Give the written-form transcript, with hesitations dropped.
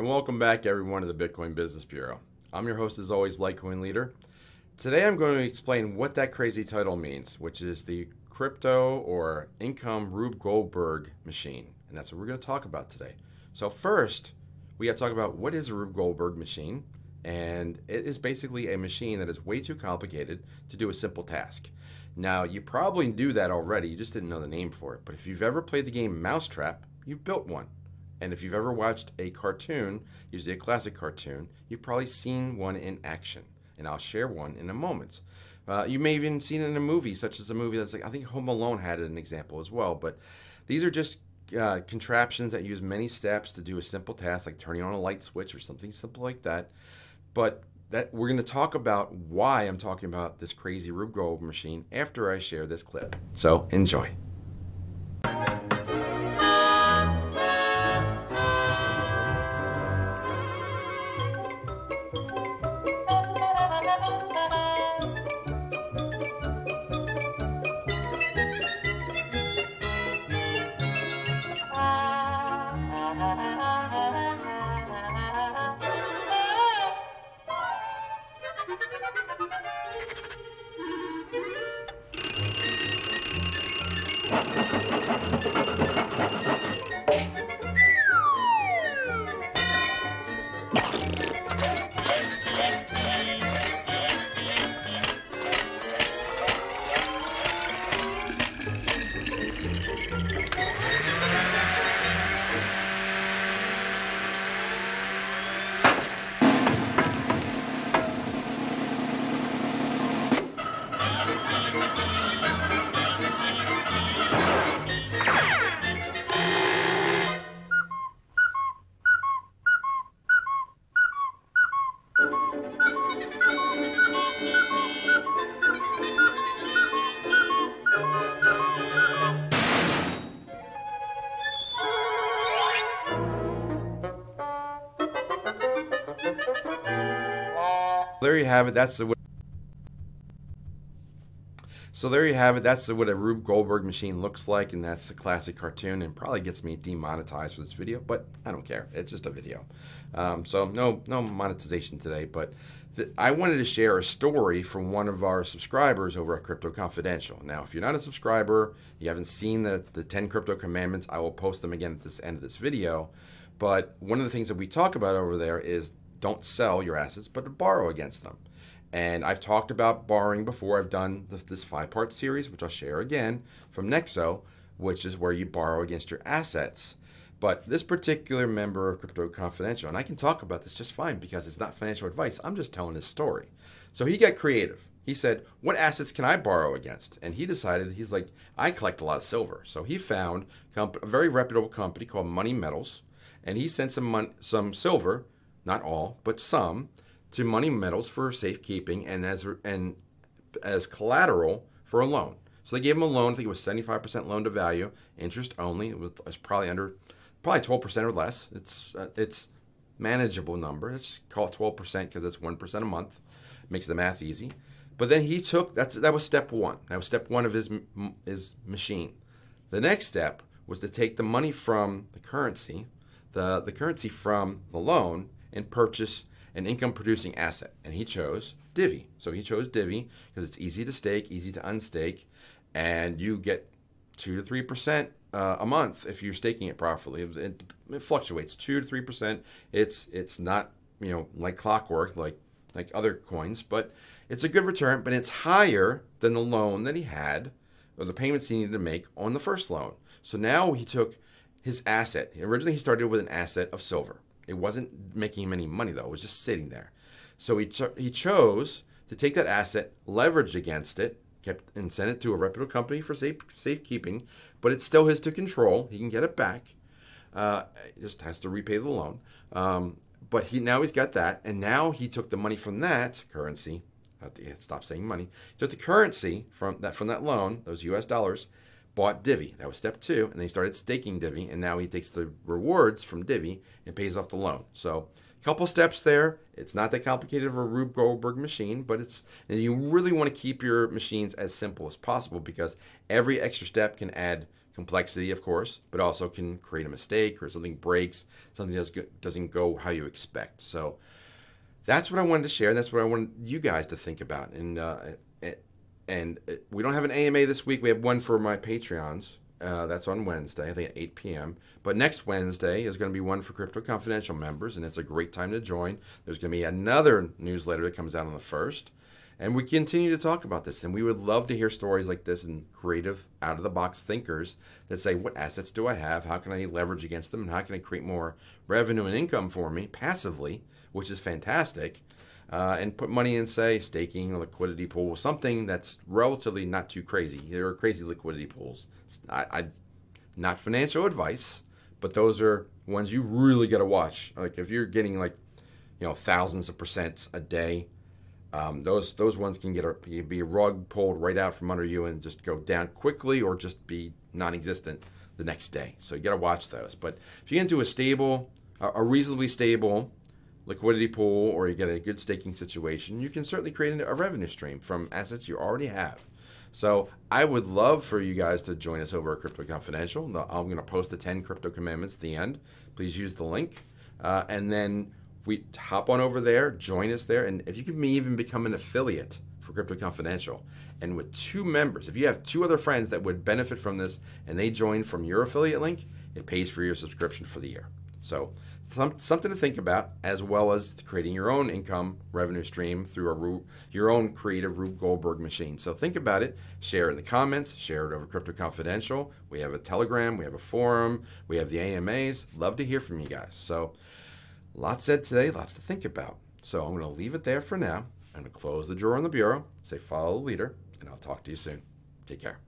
and welcome back everyone to the Bitcoin Business Bureau. I'm your host as always, Litecoin Leader. Today I'm going to explain what that crazy title means, which is the crypto or income Rube Goldberg machine. And that's what we're going to talk about today. So first, we got to talk about what is a Rube Goldberg machine. And it is basically a machine that is way too complicated to do a simple task. Now, you probably knew that already, you just didn't know the name for it. But if you've ever played the game Mousetrap, you've built one. And if you've ever watched a cartoon, usually a classic cartoon, you've probably seen one in action. And I'll share one in a moment. You may have even seen it in a movie, such as a movie that's like, I think Home Alone had an example as well. But these are just contraptions that use many steps to do a simple task, like turning on a light switch or something simple like that. But we're going to talk about why I'm talking about this crazy Rube Goldberg machine after I share this clip. So enjoy. There you have it. That's the what a Rube Goldberg machine looks like, and that's a classic cartoon, and probably gets me demonetized for this video, but I don't care. It's just a video, so no monetization today. But I wanted to share a story from one of our subscribers over at Crypto Confidential. Now, if you're not a subscriber, you haven't seen the 10 crypto commandments. I will post them again at this end of this video. But one of the things that we talk about over there is don't sell your assets, but borrow against them. And I've talked about borrowing before. I've done this 5-part series, which I'll share again, from Nexo, which is where you borrow against your assets. But this particular member of Crypto Confidential, and I can talk about this just fine because it's not financial advice, I'm just telling his story. So he got creative. He said, what assets can I borrow against? And he decided, he's like, I collect a lot of silver. So he found a very reputable company called Money Metals, and he sent some silver, not all, but some, to Money Metals for safekeeping and as collateral for a loan. So they gave him a loan. I think it was 75% loan to value, interest only. It was probably under, probably 12% or less. It's manageable number. Let's call it 12% because that's 1% a month. Makes the math easy. But then he took that was step one. That was step one of his machine. The next step was to take the money from the currency, the currency from the loan, and purchase an income-producing asset. And he chose Divi. So he chose Divi because it's easy to stake, easy to unstake, and you get 2 to 3% a month if you're staking it properly. It fluctuates 2 to 3%. It's not, you know, like clockwork, like other coins, but it's a good return, but it's higher than the loan that he had, or the payments he needed to make on the first loan. So now he took his asset. Originally, he started with an asset of silver. It wasn't making him any money, though. It was just sitting there. So he chose to take that asset, leveraged against it, and sent it to a reputable company for safekeeping, but it's still his to control. He can get it back. He just has to repay the loan. But now he's got that, and now he took the money from that currency. Stop saying money. He took the currency from that loan, those US dollars, bought Divi. That was step two, and they started staking Divi, and now he takes the rewards from Divi and pays off the loan. So a couple steps there. It's not that complicated of a Rube Goldberg machine, but and you really want to keep your machines as simple as possible because every extra step can add complexity, of course, but also can create a mistake or something breaks, something doesn't go how you expect. So that's what I wanted to share. And that's what I wanted you guys to think about. And we don't have an AMA this week. We have one for my Patreons. That's on Wednesday, I think at 8 p.m. But next Wednesday is going to be one for Crypto Confidential members, and it's a great time to join. There's going to be another newsletter that comes out on the 1st. And we continue to talk about this, and we would love to hear stories like this and creative, out-of-the-box thinkers that say, what assets do I have? How can I leverage against them? And how can I create more revenue and income for me passively, which is fantastic, and put money in, say, staking, a liquidity pool, something that's relatively not too crazy. There are crazy liquidity pools. Not financial advice, but those are ones you really got to watch. Like if you're getting like, you know, thousands of % a day, those ones can be a rug pulled right out from under you and just go down quickly or just be non-existent the next day. So you got to watch those. But if you get into a stable, a reasonably stable liquidity pool, or you get a good staking situation, you can certainly create a revenue stream from assets you already have. So I would love for you guys to join us over at Crypto Confidential. I'm going to post the 10 crypto commandments at the end. Please use the link. And then we hop on over there, join us there, and if you can even become an affiliate for Crypto Confidential, and with 2 members, if you have 2 other friends that would benefit from this and they join from your affiliate link, it pays for your subscription for the year. So something to think about, as well as creating your own income revenue stream through your own creative Rube Goldberg machine. So think about it, share it in the comments, share it over Crypto Confidential. We have a Telegram, we have a forum, we have the AMAs. Love to hear from you guys. So lots said today, lots to think about. So I'm going to leave it there for now. I'm going to close the drawer on the bureau, say follow the leader, and I'll talk to you soon. Take care.